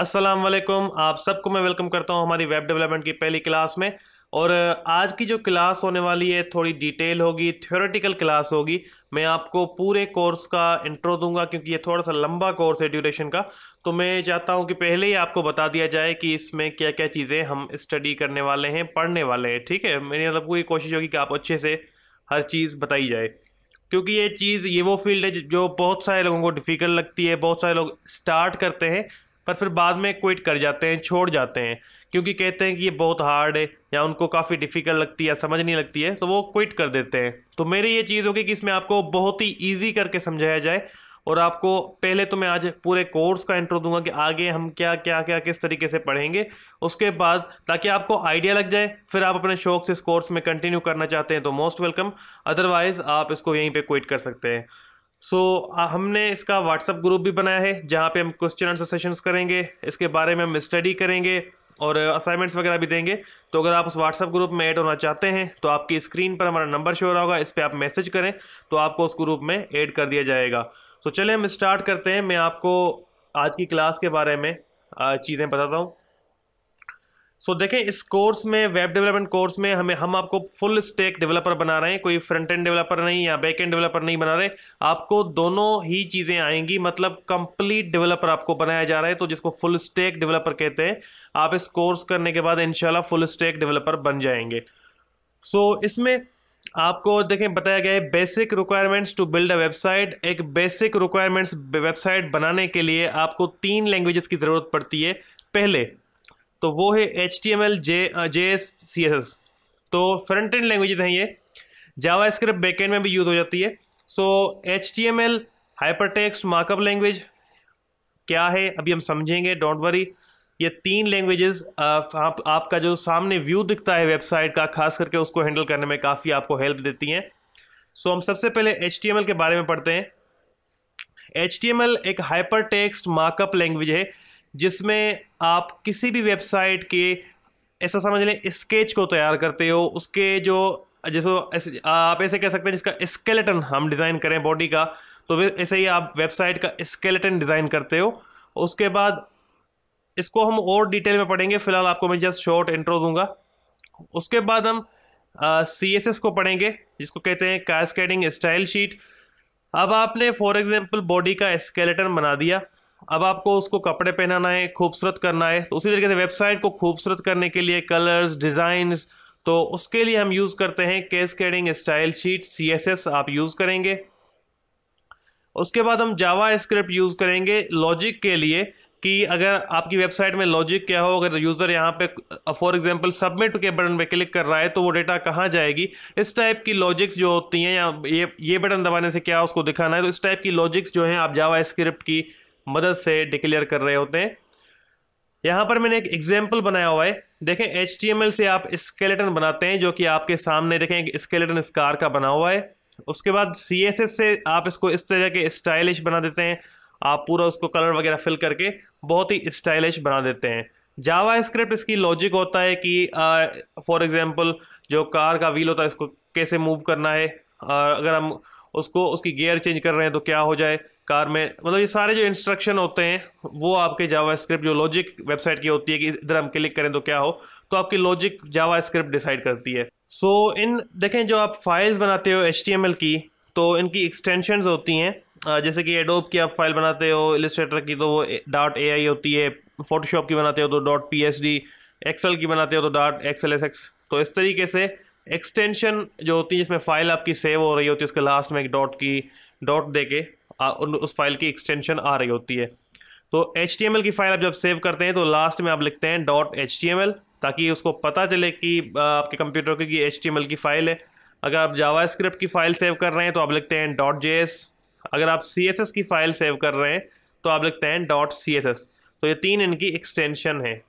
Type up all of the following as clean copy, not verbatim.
अस्सलाम वालेकुम, आप सबको मैं वेलकम करता हूं हमारी वेब डेवलपमेंट की पहली क्लास में। और आज की जो क्लास होने वाली है थोड़ी डिटेल होगी, थ्योरेटिकल क्लास होगी। मैं आपको पूरे कोर्स का इंट्रो दूंगा क्योंकि ये थोड़ा सा लंबा कोर्स है ड्यूरेशन का, तो मैं चाहता हूं कि पहले ही आपको बता दिया जाए कि इसमें क्या क्या चीज़ें हम स्टडी करने वाले हैं, पढ़ने वाले हैं। ठीक है, मेरी मतलब पूरी कोशिश होगी कि आप अच्छे से हर चीज़ बताई जाए, क्योंकि ये वो फील्ड है जो बहुत सारे लोगों को डिफ़िकल्ट लगती है। बहुत सारे लोग स्टार्ट करते हैं पर फिर बाद में क्विट कर जाते हैं, छोड़ जाते हैं, क्योंकि कहते हैं कि ये बहुत हार्ड है या उनको काफ़ी डिफ़िकल्ट लगती है या समझ नहीं लगती है, तो वो क्विट कर देते हैं। तो मेरी ये चीज़ होगी कि इसमें आपको बहुत ही ईजी करके समझाया जाए। और आपको पहले तो मैं आज पूरे कोर्स का इंट्रो दूंगा कि आगे हम क्या क्या क्या किस तरीके से पढ़ेंगे, उसके बाद ताकि आपको आइडिया लग जाए, फिर आप अपने शौक से इस कोर्स में कंटिन्यू करना चाहते हैं तो मोस्ट वेलकम, अदरवाइज़ आप इसको यहीं पर क्विट कर सकते हैं। सो हमने इसका व्हाट्सएप ग्रुप भी बनाया है जहाँ पे हम क्वेश्चन आंसर सेशंस करेंगे, इसके बारे में हम स्टडी करेंगे और असाइनमेंट्स वगैरह भी देंगे। तो अगर आप उस व्हाट्सएप ग्रुप में ऐड होना चाहते हैं तो आपकी स्क्रीन पर हमारा नंबर शो हो रहा होगा, इस पर आप मैसेज करें तो आपको उस ग्रुप में ऐड कर दिया जाएगा। तो चलिए हम स्टार्ट करते हैं। मैं आपको आज की क्लास के बारे में चीज़ें बताता हूँ। सो देखें, इस कोर्स में, वेब डेवलपमेंट कोर्स में हम आपको फुल स्टैक डेवलपर बना रहे हैं। कोई फ्रंट एंड डेवलपर नहीं या बैक एंड डेवलपर नहीं बना रहे, आपको दोनों ही चीज़ें आएंगी। मतलब कंप्लीट डेवलपर आपको बनाया जा रहा है, तो जिसको फुल स्टैक डेवलपर कहते हैं। आप इस कोर्स करने के बाद इंशाल्लाह फुल स्टैक डेवलपर बन जाएंगे। सो इसमें आपको देखें बताया गया है basic requirements to build a website. एक बेसिक रिक्वायरमेंट्स वेबसाइट बनाने के लिए आपको 3 लैंग्वेजेस की ज़रूरत पड़ती है पहले, तो वो है HTML, JS, CSS। तो फ्रंट एंड लैंग्वेजेस हैं ये। जावास्क्रिप्ट बैकएंड में भी यूज़ हो जाती है। So HTML hypertext markup language क्या है अभी हम समझेंगे, डोंट वरी। ये 3 लैंग्वेजेस आपका जो सामने व्यू दिखता है वेबसाइट का, खास करके उसको हैंडल करने में काफ़ी आपको हेल्प देती हैं। सो हम सबसे पहले HTML के बारे में पढ़ते हैं। HTML एक हाइपरटेक्स्ट मार्कअप लैंग्वेज है जिसमें आप किसी भी वेबसाइट के, ऐसा समझ लें, स्केच को तैयार करते हो। उसके जो जैसे आप ऐसे कह सकते हैं जिसका स्केलेटन हम डिज़ाइन करें बॉडी का, तो ऐसे ही आप वेबसाइट का स्केलेटन डिज़ाइन करते हो। उसके बाद इसको हम और डिटेल में पढ़ेंगे, फ़िलहाल आपको मैं जस्ट शॉर्ट इंट्रो दूंगा। उसके बाद हम CSS को पढ़ेंगे जिसको कहते हैं कैस्केडिंग स्टाइल शीट। अब आपने फॉर एग्ज़ाम्पल बॉडी का स्केलेटन बना दिया, अब आपको उसको कपड़े पहनाना है, खूबसूरत करना है। तो उसी तरीके से वेबसाइट को खूबसूरत करने के लिए कलर्स, डिज़ाइंस, तो उसके लिए हम यूज़ करते हैं कैस्केडिंग स्टाइल शीट, CSS आप यूज़ करेंगे। उसके बाद हम जावास्क्रिप्ट यूज़ करेंगे लॉजिक के लिए, कि अगर आपकी वेबसाइट में लॉजिक क्या हो, अगर यूज़र यहाँ पे फॉर एग्जांपल सबमिट के बटन पे क्लिक कर रहा है तो वो डेटा कहाँ जाएगी, इस टाइप की लॉजिक्स जो होती हैं, या ये बटन दबाने से क्या उसको दिखाना है, तो इस टाइप की लॉजिक्स जो हैं आप जावास्क्रिप्ट की मदद से डिक्लेयर कर रहे होते हैं। यहाँ पर मैंने एक एग्जाम्पल बनाया हुआ है। देखें, HTML से आप स्केलेटन बनाते हैं जो कि आपके सामने देखें एक स्केलेटन स्कार का बना हुआ है। उसके बाद CSS से आप इसको इस तरह के स्टाइलिश बना देते हैं, आप पूरा उसको कलर वगैरह फिल करके बहुत ही स्टाइलिश बना देते हैं। जावास्क्रिप्ट इसकी लॉजिक होता है कि फॉर एग्जाम्पल जो कार का व्हील होता है इसको कैसे मूव करना है, अगर हम उसको उसकी गियर चेंज कर रहे हैं तो क्या हो जाए कार में, मतलब ये सारे जो इंस्ट्रक्शन होते हैं वो आपके जावास्क्रिप्ट जो लॉजिक वेबसाइट की होती है कि इधर हम क्लिक करें तो क्या हो, तो आपकी लॉजिक जावास्क्रिप्ट डिसाइड करती है। सो इन देखें जो आप फाइल्स बनाते हो HTML की, तो इनकी एक्सटेंशंस होती हैं, जैसे कि एडोब की आप फाइल बनाते हो, इलस्ट्रेटर की तो वो .ai होती है, फोटोशॉप की बनाते हो तो .psd, एक्सेल की बनाते हो तो .xlsx। तो इस तरीके से एक्सटेंशन जो होती है जिसमें फाइल आपकी सेव हो रही होती है उसके लास्ट में एक डॉट दे के उस फाइल की एक्सटेंशन आ रही होती है। तो HTML की फाइल आप जब सेव करते हैं तो लास्ट में आप लिखते हैं .html ताकि उसको पता चले कि आपके कंप्यूटर की HTML की फ़ाइल है। अगर आप जावास्क्रिप्ट की फ़ाइल सेव कर रहे हैं तो आप लिखते हैं .js। अगर आप CSS की फ़ाइल सेव कर रहे हैं तो आप लिखते हैं .css। तो ये 3 इनकी एक्सटेंशन है।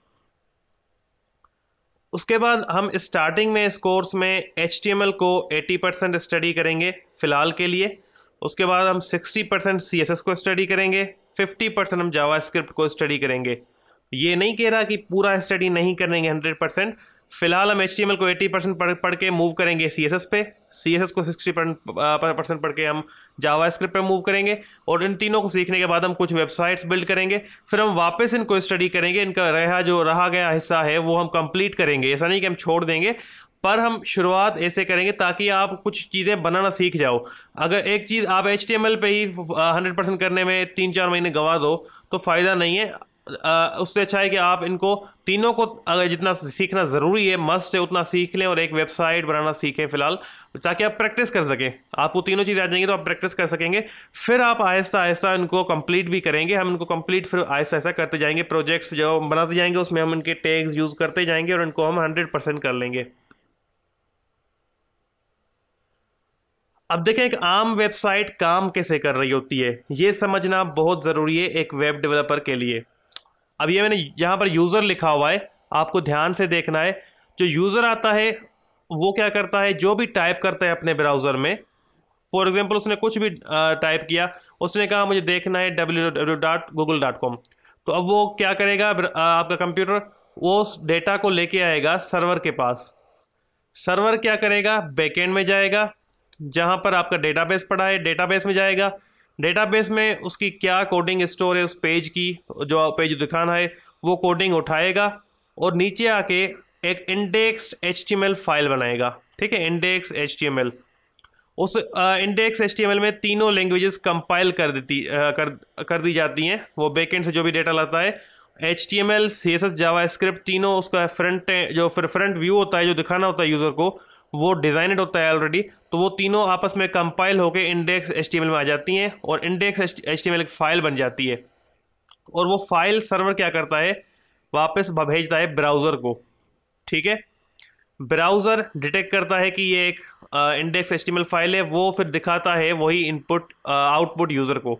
उसके बाद हम स्टार्टिंग में इस कोर्स में HTML को 80% स्टडी करेंगे फ़िलहाल के लिए। उसके बाद हम 60% CSS को स्टडी करेंगे, 50% हम जावास्क्रिप्ट को स्टडी करेंगे। ये नहीं कह रहा कि पूरा स्टडी नहीं करेंगे 100%, फिलहाल हम HTML को 80% पढ़ के मूव करेंगे CSS पे, CSS को 60% पढ़ के हम जावास्क्रिप्ट पे मूव करेंगे, और इन तीनों को सीखने के बाद हम कुछ वेबसाइट्स बिल्ड करेंगे, फिर हम वापस इनको स्टडी करेंगे, इनका रहा गया हिस्सा है वो हम कंप्लीट करेंगे। ऐसा नहीं कि हम छोड़ देंगे, पर हम शुरुआत ऐसे करेंगे ताकि आप कुछ चीज़ें बनाना सीख जाओ। अगर एक चीज़ आप HTML पे ही 100% करने में 3-4 महीने गवा दो तो फ़ायदा नहीं है। उससे अच्छा है कि आप इनको तीनों को अगर जितना सीखना ज़रूरी है, मस्ट है, उतना सीख लें और एक वेबसाइट बनाना सीखें फ़िलहाल, ताकि आप प्रैक्टिस कर सकें। आपको तीनों चीज़ें आ जाएंगी तो आप प्रैक्टिस कर सकेंगे, फिर आप आहिस्ता आहिस्ता इनको कंप्लीट भी करेंगे। हम इनको कंप्लीट फिर आहिस्ता आहिस्ता करते जाएंगे, प्रोजेक्ट्स जो बनाते जाएंगे उसमें हम इनके टैग्स यूज़ करते जाएंगे और इनको हम 100% कर लेंगे। अब देखें एक आम वेबसाइट काम कैसे कर रही होती है, ये समझना बहुत ज़रूरी है एक वेब डेवलपर के लिए। अब ये मैंने यहाँ पर यूज़र लिखा हुआ है, आपको ध्यान से देखना है। जो यूज़र आता है वो क्या करता है, जो भी टाइप करता है अपने ब्राउज़र में, फॉर एग्जांपल उसने कुछ भी टाइप किया, उसने कहा मुझे देखना है www.google.com, तो अब वो क्या करेगा, आपका कंप्यूटर वो उस डेटा को लेके आएगा सर्वर के पास। सर्वर क्या करेगा, बैकेंड में जाएगा जहाँ पर आपका डेटाबेस पड़ा है, डेटाबेस में जाएगा। डेटाबेस में उसकी क्या कोडिंग स्टोर है उस पेज की, जो पेज दिखाना है वो कोडिंग उठाएगा और नीचे आके एक इंडेक्स HTML फाइल बनाएगा। ठीक है, इंडेक्स HTML, उस इंडेक्स HTML में तीनों लैंग्वेजेस कंपाइल कर दी जाती हैं। वो बैकेंड से जो भी डेटा लाता है, HTML, CSS, जावास्क्रिप्ट, तीनों। उसका फ्रंट व्यू होता है जो दिखाना होता है यूज़र को, वो डिज़ाइनड होता है ऑलरेडी, तो वो तीनों आपस में कंपाइल होकर इंडेक्स HTML में आ जाती हैं और इंडेक्स HTML एक फ़ाइल बन जाती है। और वो फाइल सर्वर क्या करता है, वापस भेजता है ब्राउज़र को। ठीक है, ब्राउज़र डिटेक्ट करता है कि ये एक इंडेक्स HTML फाइल है, वो फिर दिखाता है वही इनपुट आउटपुट यूज़र को।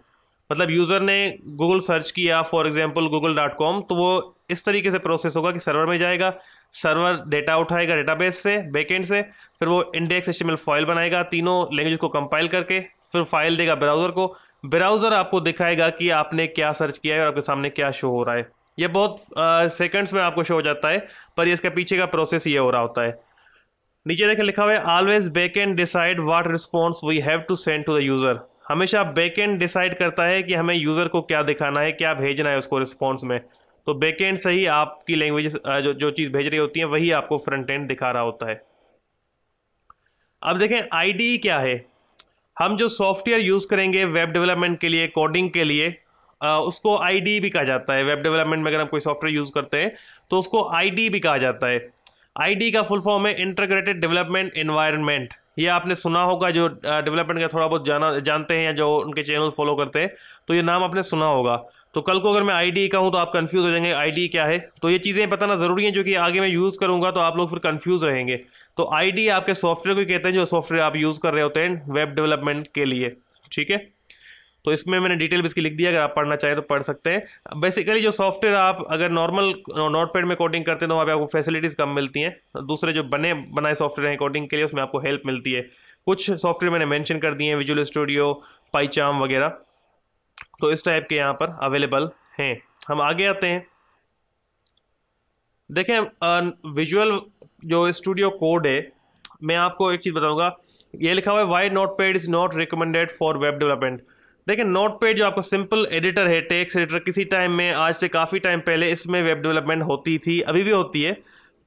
मतलब यूज़र ने गूगल सर्च किया, फॉर एग्जांपल google.com, तो वो इस तरीके से प्रोसेस होगा कि सर्वर में जाएगा, सर्वर डेटा उठाएगा डेटाबेस से, बैकेंड से, फिर वो इंडेक्स HTML फाइल बनाएगा तीनों लैंग्वेज को कंपाइल करके, फिर फाइल देगा ब्राउज़र को। ब्राउज़र आपको दिखाएगा कि आपने क्या सर्च किया है और आपके सामने क्या शो हो रहा है। ये बहुत सेकंड्स में आपको शो हो जाता है, पर इसके पीछे का प्रोसेस ये हो रहा होता है। नीचे देखें लिखा हुआ है always backend decide what response we have to send to the user. हमेशा बैकेंड डिसाइड करता है कि हमें यूज़र को क्या दिखाना है, क्या भेजना है उसको रिस्पॉन्स में। तो बैकेंड से ही आपकी लैंग्वेज जो चीज़ भेज रही होती है वही आपको फ्रंट एंड दिखा रहा होता है। अब देखें आईडीई क्या है। हम जो सॉफ्टवेयर यूज़ करेंगे वेब डेवलपमेंट के लिए, कोडिंग के लिए, उसको आईडीई भी कहा जाता है। वेब डेवलपमेंट में अगर हम कोई सॉफ्टवेयर यूज़ करते हैं तो उसको आईडीई भी कहा जाता है। आईडीई का फुल फॉर्म है इंटीग्रेटेड डेवलपमेंट एनवायरनमेंट। ये आपने सुना होगा, जो डेवलपमेंट का थोड़ा बहुत जानते हैं या जो उनके चैनल फॉलो करते हैं तो ये नाम आपने सुना होगा। तो कल को अगर मैं आईडीई कहूँ तो आप कंफ्यूज हो जाएंगे आईडीई क्या है। तो ये चीज़ें बताना ज़रूरी है, जो कि आगे मैं यूज़ करूँगा तो आप लोग फिर कंफ्यूज रहेंगे। तो आईडीई आपके सॉफ्टवेयर को कहते हैं जो सॉफ्टवेयर आप यूज़ कर रहे होते हैं वेब डेवलपमेंट के लिए। ठीक है, तो इसमें मैंने डिटेल भी इसकी लिख दिया, अगर आप पढ़ना चाहें तो पढ़ सकते हैं। बेसिकली जो सॉफ्टवेयर आप अगर नॉर्मल नोटपैड में कोडिंग करते हैं तो वहाँ पे आपको फैसिलिटीज़ कम मिलती हैं। दूसरे जो बनाए सॉफ्टवेयर हैं कोडिंग के लिए उसमें आपको हेल्प मिलती है। कुछ सॉफ्टवेयर मैंने मेंशन कर दिए हैं, विजुअल स्टूडियो, पाईचाम वगैरह, तो इस टाइप के यहाँ पर अवेलेबल हैं। हम आगे आते हैं, देखें विजुअल जो स्टूडियो कोड है। मैं आपको एक चीज़ बताऊँगा, ये लिखा हुआ है why notepad is not recommended for web development. देखिए नोटपैड जो आपको सिंपल एडिटर है, टेक्स्ट एडिटर, किसी टाइम में, आज से काफ़ी टाइम पहले इसमें वेब डेवलपमेंट होती थी, अभी भी होती है,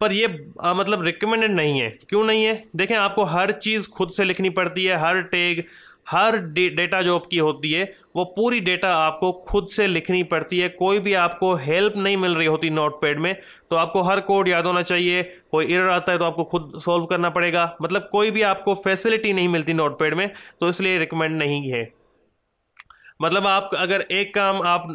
पर ये मतलब रिकमेंडेड नहीं है। क्यों नहीं है, देखें आपको हर चीज़ खुद से लिखनी पड़ती है, हर टैग, हर डेटा जो आपकी होती है वो पूरी डेटा आपको खुद से लिखनी पड़ती है। कोई भी आपको हेल्प नहीं मिल रही होती नोटपैड में, तो आपको हर कोड याद होना चाहिए। कोई एरर आता है तो आपको खुद सॉल्व करना पड़ेगा, मतलब कोई भी आपको फैसिलिटी नहीं मिलती नोटपैड में, तो इसलिए रिकमेंड नहीं है। मतलब आप अगर एक काम आप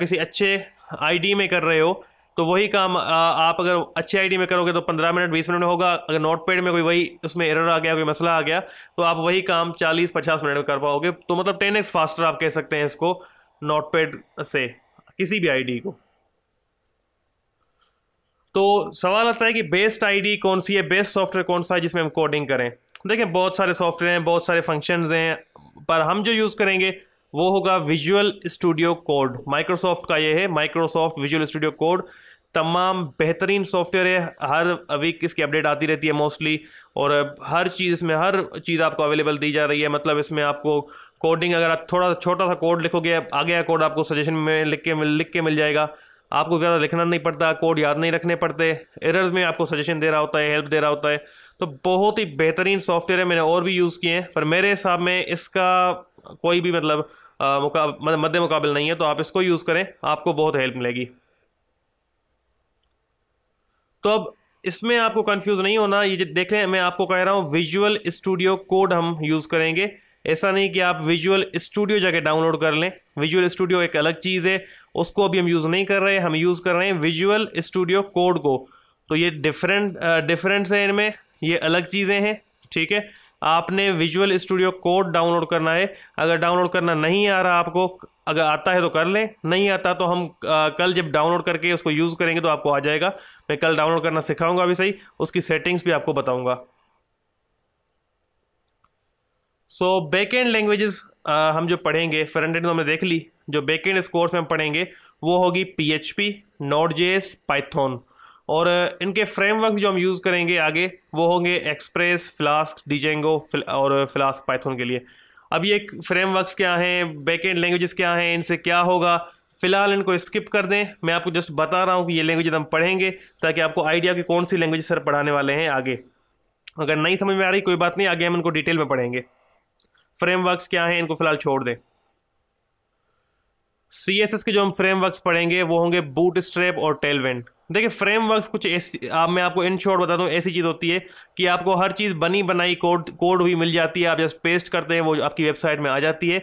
किसी अच्छे आईडी में कर रहे हो तो वही काम आप अगर अच्छे आईडी में करोगे तो 15 मिनट 20 मिनट में होगा। अगर नोटपैड में कोई वही उसमें एरर आ गया, कोई मसला आ गया, तो आप वही काम 40-50 मिनट में कर पाओगे। तो मतलब 10x फास्टर आप कह सकते हैं इसको नोटपैड से, किसी भी आईडी को। तो सवाल आता है कि बेस्ट आईडी कौन सी है, बेस्ट सॉफ्टवेयर कौन सा है जिसमें हम कोडिंग करें। देखें बहुत सारे सॉफ्टवेयर हैं, बहुत सारे फंक्शंस हैं, पर हम जो यूज़ करेंगे वो होगा विजुअल स्टूडियो कोड। माइक्रोसॉफ्ट का ये है, माइक्रोसॉफ्ट विजुअल स्टूडियो कोड। तमाम बेहतरीन सॉफ्टवेयर है। हर वीक इसकी अपडेट आती रहती है मोस्टली, और हर चीज़ आपको अवेलेबल दी जा रही है। मतलब इसमें आपको कोडिंग, अगर आप थोड़ा छोटा सा कोड लिखोगे, आगे का कोड आपको सजेशन में लिख के मिल जाएगा। आपको ज़्यादा लिखना नहीं पड़ता, कोड याद नहीं रखने पड़ते, एरर्स में आपको सजेशन दे रहा होता है, हेल्प दे रहा होता है। तो बहुत ही बेहतरीन सॉफ्टवेयर है। मैंने और भी यूज़ किए हैं, पर मेरे हिसाब में इसका कोई भी मतलब मद्देमुकाबल नहीं है। तो आप इसको यूज़ करें, आपको बहुत हेल्प मिलेगी। तो अब इसमें आपको कंफ्यूज नहीं होना। ये देखें, मैं आपको कह रहा हूँ विजुअल स्टूडियो कोड हम यूज़ करेंगे। ऐसा नहीं कि आप विजुअल स्टूडियो जाके डाउनलोड कर लें। विजुअल स्टूडियो एक अलग चीज़ है, उसको अभी हम यूज़ नहीं कर रहे हैं। हम यूज़ कर रहे हैं विजुअल स्टूडियो कोड को। तो ये डिफरेंस है इनमें, ये अलग चीज़ें हैं, ठीक है। आपने विजुअल स्टूडियो कोड डाउनलोड करना है। अगर डाउनलोड करना नहीं आ रहा आपको, अगर आता है तो कर लें, नहीं आता तो हम कल जब डाउनलोड करके उसको यूज़ करेंगे तो आपको आ जाएगा। मैं कल डाउनलोड करना सिखाऊंगा भी सही, उसकी सेटिंग्स भी आपको बताऊंगा। सो बैकएंड लैंग्वेजेस हम जो पढ़ेंगे, फ्रंट एंड तो हमने देख ली, जो बैकएंड इस कोर्स में हम पढ़ेंगे वो होगी PHP, Node.js, Python, और इनके फ्रेमवर्क जो हम यूज़ करेंगे आगे वो होंगे एक्सप्रेस, फ्लास्क, डिजेंगो और फ्लास्क पाइथन के लिए। अब ये फ्रेमवर्क्स क्या हैं, बैकएंड लैंग्वेजेस क्या हैं, इनसे क्या होगा, फ़िलहाल इनको स्किप कर दें। मैं आपको जस्ट बता रहा हूँ कि ये लैंग्वेजेस हम पढ़ेंगे ताकि आपको आइडिया कि कौन सी लैंग्वेज सर पढ़ाने वाले हैं आगे। अगर नहीं समझ में आ रही कोई बात नहीं, आगे हम इनको डिटेल में पढ़ेंगे। फ्रेमवर्क्स क्या हैं इनको फ़िलहाल छोड़ दें। CSS के जो हम फ्रेमवर्क्स पढ़ेंगे वो होंगे बूटस्ट्रैप और टेलविंड। देखिए फ्रेमवर्क्स कुछ ऐसी, मैं आपको इन शॉर्ट बता दूं, ऐसी चीज़ होती है कि आपको हर चीज़ बनी बनाई कोड हुई मिल जाती है। आप जस्ट पेस्ट करते हैं, वो आपकी वेबसाइट में आ जाती है,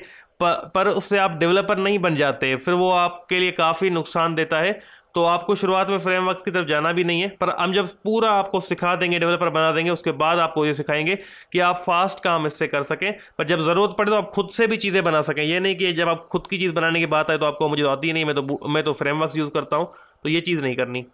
पर उससे आप डेवलपर नहीं बन जाते, फिर वो आपके लिए काफ़ी नुकसान देता है। तो आपको शुरुआत में फ्रेमवर्क्स की तरफ जाना भी नहीं है, पर हम जब पूरा आपको सिखा देंगे, डेवलपर बना देंगे, उसके बाद आपको ये सिखाएंगे कि आप फास्ट काम इससे कर सकें, पर जब ज़रूरत पड़े तो आप खुद से भी चीज़ें बना सकें। ये नहीं कि जब आप खुद की चीज़ बनाने की बात आए तो आपको मुझे आती ही नहीं, मैं तो फ्रेमवर्क्स यूज़ करता हूँ, तो ये चीज़ नहीं करनी।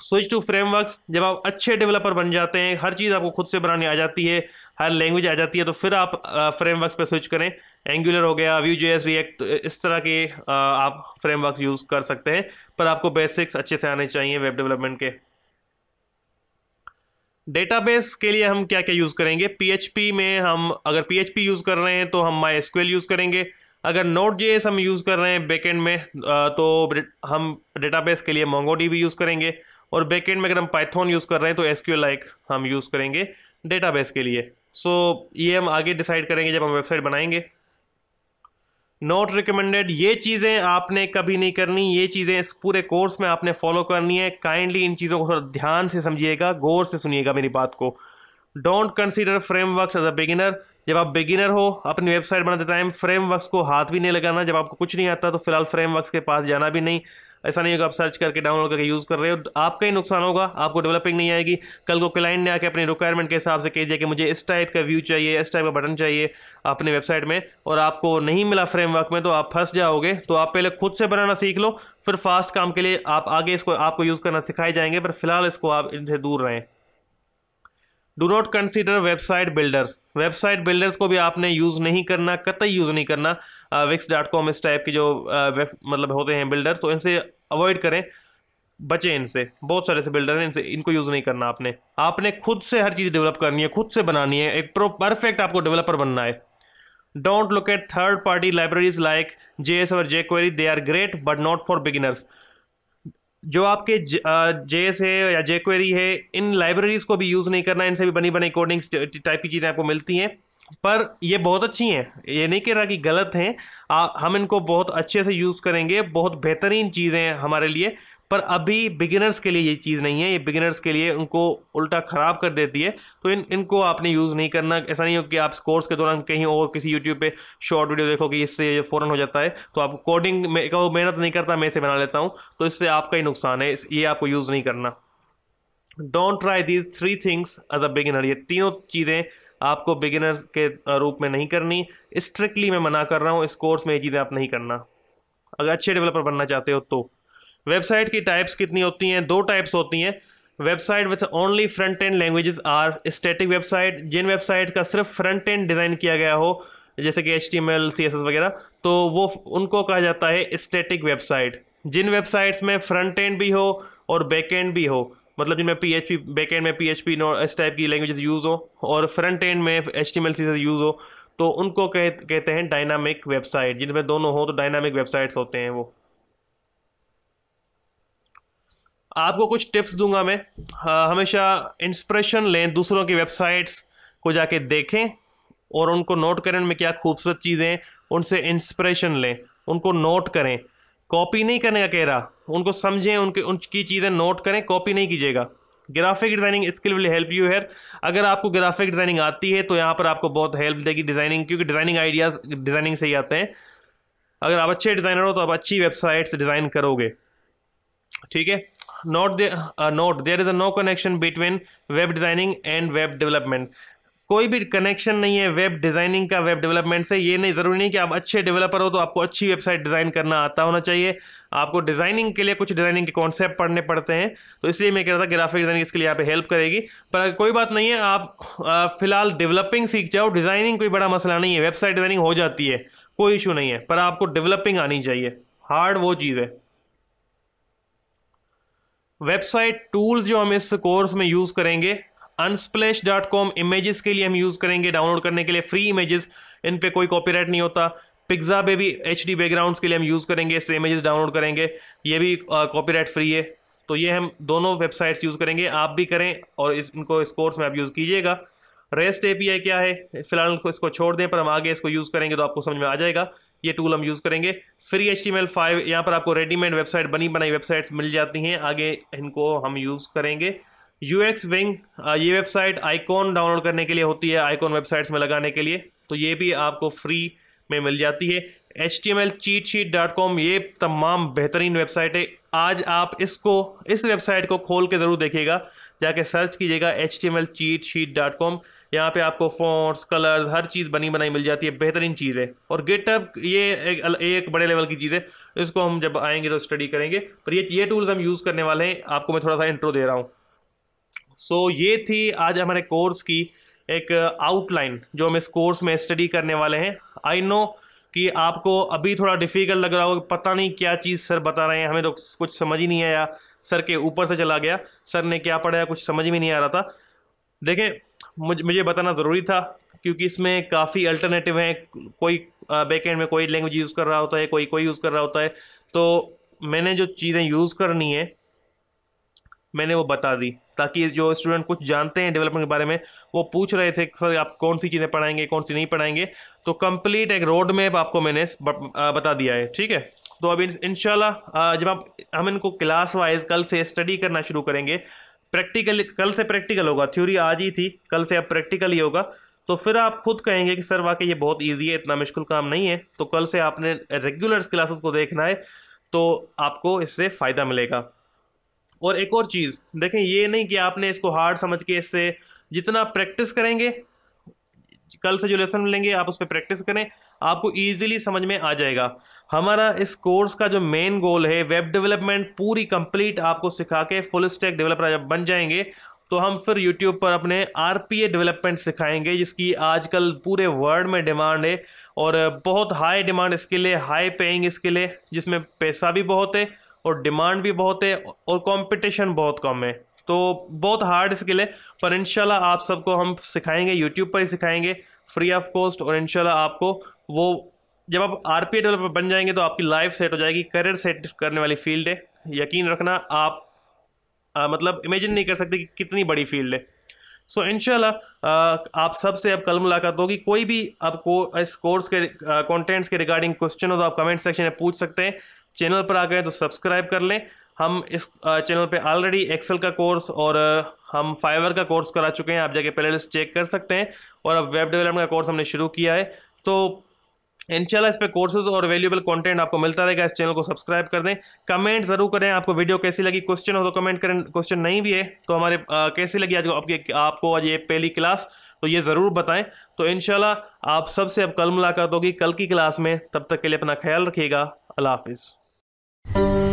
स्विच टू फ्रेमवर्क्स, जब आप अच्छे डेवलपर बन जाते हैं, हर चीज़ आपको खुद से बनाने आ जाती है, हर लैंग्वेज आ जाती है, तो फिर आप फ्रेमवर्क्स पे स्विच करें। एंगुलर हो गया, Vue.js, React, इस तरह के आप फ्रेमवर्क्स यूज़ कर सकते हैं, पर आपको बेसिक्स अच्छे से आने चाहिए वेब डेवलपमेंट के। डेटाबेस के लिए हम क्या क्या यूज़ करेंगे, PHP में हम, अगर PHP यूज़ कर रहे हैं तो हम MySQL यूज़ करेंगे। अगर Node.js हम यूज़ कर रहे हैं बैकेंड में, तो हम डेटाबेस के लिए MongoDB यूज़ करेंगे, और बैकेंड में अगर हम पाइथन यूज़ कर रहे हैं तो SQL लाइक हम यूज़ करेंगे डेटाबेस के लिए। सो ये हम आगे डिसाइड करेंगे जब हम वेबसाइट बनाएंगे। नॉट रिकमेंडेड, ये चीज़ें आपने कभी नहीं करनी, ये चीज़ें इस पूरे कोर्स में आपने फॉलो करनी है। काइंडली इन चीज़ों को थोड़ा ध्यान से समझिएगा, गौर से सुनिएगा मेरी बात को। Don't consider frameworks as a beginner, जब आप बिगिनर हो अपनी वेबसाइट बनाते टाइम फ्रेमवर्क्स को हाथ भी नहीं लगाना। जब आपको कुछ नहीं आता तो फिलहाल फ्रेमवर्क्स के पास जाना भी नहीं। ऐसा नहीं होगा आप सर्च करके डाउनलोड करके यूज़ कर रहे हो, आपका ही नुकसान होगा, आपको डेवलपिंग नहीं आएगी। कल को क्लाइंट ने आके अपनी रिक्वायरमेंट के हिसाब से कह दिया कि मुझे इस टाइप का व्यू चाहिए, इस टाइप का बटन चाहिए अपनी वेबसाइट में, और आपको नहीं मिला फ्रेमवर्क में, तो आप फंस जाओगे। तो आप पहले खुद से बनाना सीख लो, फिर फास्ट काम के लिए आप आगे इसको आपको यूज़ करना सिखाए जाएंगे, पर फिलहाल इसको आप इनसे दूर रहें। Do not consider website builders, website builders को भी आपने यूज़ नहीं करना, कतई यूज़ नहीं करना। Wix.com इस टाइप के जो मतलब होते हैं बिल्डर्स, तो इनसे अवॉइड करें, बचें इनसे। बहुत सारे ऐसे बिल्डर हैं, इनसे इनको यूज़ नहीं करना। आपने खुद से हर चीज़ डेवलप करनी है, खुद से बनानी है, एक परफेक्ट आपको डेवलपर बनना है। Don't look at third party libraries like JS और jQuery, they are great but not for beginners. जो आपके JS है या jQuery है, इन लाइब्रेरीज़ को भी यूज़ नहीं करना। इनसे भी बनी बनी कोडिंग टाइप की चीज़ें आपको मिलती हैं, पर ये बहुत अच्छी हैं, ये नहीं कह रहा कि गलत हैं। हम इनको बहुत अच्छे से यूज़ करेंगे, बहुत बेहतरीन चीज़ें हैं हमारे लिए, पर अभी बिगिनर्स के लिए ये चीज़ नहीं है। ये बिगिनर्स के लिए उनको उल्टा ख़राब कर देती है, तो इनको आपने यूज़ नहीं करना। ऐसा नहीं हो कि आप कोर्स के दौरान कहीं और किसी यूट्यूब पे शॉर्ट वीडियो देखोगे, इससे फ़ौरन हो जाता है, तो आप कोडिंग में कहो मेहनत नहीं करता, मैं इसे बना लेता हूँ, तो इससे आपका ही नुकसान है। ये आपको यूज़ नहीं करना। Don't try these three things as a beginner, ये तीनों चीज़ें आपको बिगिनर्स के रूप में नहीं करनी। स्ट्रिक्टली मैं मना कर रहा हूँ, इस कोर्स में ये चीज़ें आप नहीं करना अगर अच्छे डेवलपर बनना चाहते हो तो। वेबसाइट की टाइप्स कितनी होती हैं, 2 टाइप्स होती हैं। Website with only front end languages are static website, जिन वेबसाइट का सिर्फ फ्रंट एंड डिज़ाइन किया गया हो, जैसे कि HTML, CSS वगैरह, तो वो उनको कहा जाता है स्टैटिक वेबसाइट। जिन वेबसाइट्स में फ्रंट एंड भी हो और बैक एंड भी हो, मतलब जिनमें PHP बैक एंड में PHP इस टाइप की लैंग्वेजेस यूज़ हो और फ्रंट एंड में HTML CSS यूज़ हो, तो उनको कहते हैं डायनामिक वेबसाइट। जिनमें दोनों हो तो डायनामिक वेबसाइट्स होते हैं वो। आपको कुछ टिप्स दूंगा मैं। हमेशा इंस्पिरेशन लें, दूसरों की वेबसाइट्स को जाके देखें और उनको नोट करें उनमें क्या खूबसूरत चीज़ें हैं, उनसे इंस्पिरेशन लें, उनको नोट करें। कॉपी नहीं करने का कह रहा, उनको समझें, उनकी चीज़ें नोट करें, कॉपी नहीं कीजिएगा। Graphic designing skill will help you here. अगर आपको ग्राफिक डिज़ाइनिंग आती है तो यहाँ पर आपको बहुत हेल्प देगी डिज़ाइनिंग, क्योंकि डिज़ाइनिंग आइडियाज़ डिज़ाइनिंग से ही आते हैं। अगर आप अच्छे डिज़ाइनर हो तो आप अच्छी वेबसाइट्स डिज़ाइन करोगे, ठीक है। Not there is a no connection between web designing and web development. कोई भी कनेक्शन नहीं है वेब डिज़ाइनिंग का वेब डेवलपमेंट से। ये नहीं ज़रूरी नहीं कि आप अच्छे डेवलपर हो तो आपको अच्छी वेबसाइट डिज़ाइन करना आता होना चाहिए। आपको डिज़ाइनिंग के लिए कुछ डिज़ाइनिंग के कॉन्सेप्ट पढ़ने पड़ते हैं, तो इसलिए मैं कह रहा था ग्राफिक डिज़ाइनिंग इसके लिए यहाँ पे हेल्प करेगी। पर कोई बात नहीं है, आप फिलहाल डेवलपिंग सीख जाओ। डिज़ाइनिंग कोई बड़ा मसला नहीं है, वेबसाइट डिज़ाइनिंग हो जाती है, कोई इशू नहीं है, पर आपको डेवलपिंग आनी चाहिए। हार्ड वो चीज़ है। वेबसाइट टूल्स जो हम इस कोर्स में यूज़ करेंगे, unsplash.com इमेजेस के लिए हम यूज़ करेंगे डाउनलोड करने के लिए, फ्री इमेजेस, इन पे कोई कॉपीराइट नहीं होता। पिक्सा बेबी HD बैकग्राउंड्स के लिए हम यूज़ करेंगे, इससे इमेजेस डाउनलोड करेंगे, ये भी कॉपीराइट फ्री है। तो ये हम दोनों वेबसाइट्स यूज़ करेंगे, आप भी करें और इनको इस कोर्स में आप यूज़ कीजिएगा। REST API क्या है फिलहाल इसको छोड़ दें, पर हम आगे इसको यूज़ करेंगे तो आपको समझ में आ जाएगा। ये टूल हम यूज़ करेंगे। फ्री HTML5, यहाँ पर आपको रेडीमेड वेबसाइट, बनी बनाई वेबसाइट्स मिल जाती हैं, आगे इनको हम यूज़ करेंगे। UX विंग, ये वेबसाइट आइकॉन डाउनलोड करने के लिए होती है, आइकॉन वेबसाइट्स में लगाने के लिए, तो ये भी आपको फ्री में मिल जाती है। HTML cheatsheet.com, ये तमाम बेहतरीन वेबसाइट है। आज आप इस वेबसाइट को खोल के ज़रूर देखिएगा, जाके सर्च कीजिएगा HTML cheatsheet.com। यहाँ पे आपको फ़ॉन्ट्स, कलर्स, हर चीज़ बनी बनाई मिल जाती है, बेहतरीन चीज़ है। और GitHub ये एक बड़े लेवल की चीज़ है, इसको हम जब आएँगे तो स्टडी करेंगे। पर ये टूल्स हम यूज़ करने वाले हैं, आपको मैं थोड़ा सा इंट्रो दे रहा हूँ। सो ये थी आज हमारे कोर्स की एक आउटलाइन जो हम इस कोर्स में स्टडी करने वाले हैं। आई नो कि आपको अभी थोड़ा डिफ़िकल्ट लग रहा हो, पता नहीं क्या चीज़ सर बता रहे हैं, हमें तो कुछ समझ ही नहीं आया, सर के ऊपर से चला गया, सर ने क्या पढ़ाया कुछ समझ में नहीं आ रहा था। देखें, मुझे बताना ज़रूरी था, क्योंकि इसमें काफ़ी अल्टरनेटिव हैं। कोई बैकएंड में कोई लैंग्वेज यूज़ कर रहा होता है, कोई यूज़ कर रहा होता है, तो मैंने जो चीज़ें यूज़ करनी है मैंने वो बता दी, ताकि जो स्टूडेंट कुछ जानते हैं डेवलपमेंट के बारे में, वो पूछ रहे थे सर आप कौन सी चीज़ें पढ़ाएंगे, कौन सी नहीं पढ़ाएंगे, तो कंप्लीट एक रोड मैप आपको मैंने बता दिया है, ठीक है। तो अब इंशाल्लाह जब हम इनको क्लास वाइज कल से स्टडी करना शुरू करेंगे, प्रैक्टिकल कल से प्रैक्टिकल होगा, थ्योरी आज ही थी, कल से अब प्रैक्टिकल ही होगा, तो फिर आप खुद कहेंगे कि सर वाकई ये बहुत ईजी है, इतना मुश्किल काम नहीं है। तो कल से आपने रेगुलर क्लासेस को देखना है, तो आपको इससे फ़ायदा मिलेगा। और एक और चीज़ देखें, ये नहीं कि आपने इसको हार्ड समझ के, इससे जितना प्रैक्टिस करेंगे, कल से जो लेसन मिलेंगे आप उस पर प्रैक्टिस करें, आपको ईजिली समझ में आ जाएगा। हमारा इस कोर्स का जो मेन गोल है वेब डेवलपमेंट पूरी कंप्लीट आपको सिखा के, फुल स्टैक डेवलपर जब बन जाएंगे तो हम फिर यूट्यूब पर अपने RPA डेवलपमेंट सिखाएंगे, जिसकी आजकल पूरे वर्ल्ड में डिमांड है और बहुत हाई डिमांड इसके लिए, हाई पेइंग इसके लिए, जिसमें पैसा भी बहुत है और डिमांड भी बहुत है और कंपटीशन बहुत कम है। तो बहुत हार्ड स्किल है, पर इंशाल्लाह आप सबको हम सिखाएंगे, यूट्यूब पर ही सिखाएंगे फ्री ऑफ कॉस्ट। और इंशाल्लाह आपको वो, जब आप RPA डेवलपर बन जाएंगे तो आपकी लाइफ सेट हो जाएगी, करियर सेट करने वाली फील्ड है। यकीन रखना आप मतलब इमेजिन नहीं कर सकते कि कितनी बड़ी फील्ड है। सो इंशाल्लाह आप सब से अब कल मुलाकात होगी। कोई भी आपको इस कोर्स के कंटेंट्स के रिगार्डिंग क्वेश्चन हो तो आप कमेंट सेक्शन में पूछ सकते हैं। चैनल पर आ गए तो सब्सक्राइब कर लें। हम इस चैनल पे ऑलरेडी एक्सेल का कोर्स और हम फाइवर का कोर्स करा चुके हैं, आप जाके प्ले लिस्ट चेक कर सकते हैं। और अब वेब डेवलपमेंट का कोर्स हमने शुरू किया है, तो इंशाल्लाह इस पे कोर्सेज और वैल्यूएबल कंटेंट आपको मिलता रहेगा। इस चैनल को सब्सक्राइब कर दें, कमेंट ज़रूर करें आपको वीडियो कैसी लगी, क्वेश्चन हो तो कमेंट करें, क्वेश्चन नहीं भी है तो हमारे कैसी लगी आज आपको आज ये पहली क्लास, तो ये ज़रूर बताएं। तो इंशाल्लाह आप सबसे अब कल मुलाकात होगी कल की क्लास में, तब तक के लिए अपना ख्याल रखिएगा। अल्लाह हाफिज़।